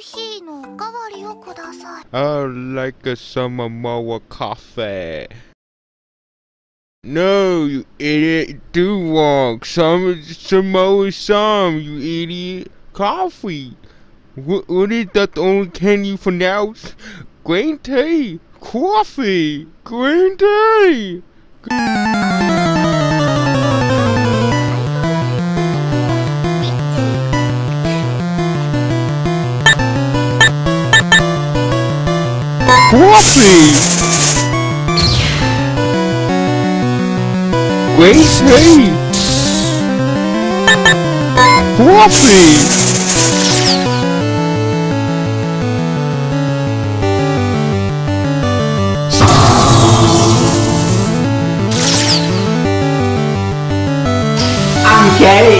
ヒーのおかわりをください。I'd like some more coffee. No, you idiot. Do want some more some, you idiot. Coffee. What is that? The only can you pronounce? Green tea. Coffee. Green tea. Coffee. Green tea! Coffee! I'm gay!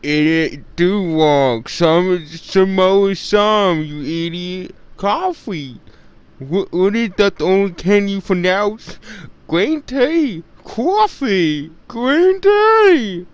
Idiot, do want some more some, you idiot. Coffee. What is that? The only can you pronounce? Green tea. Coffee. Green tea.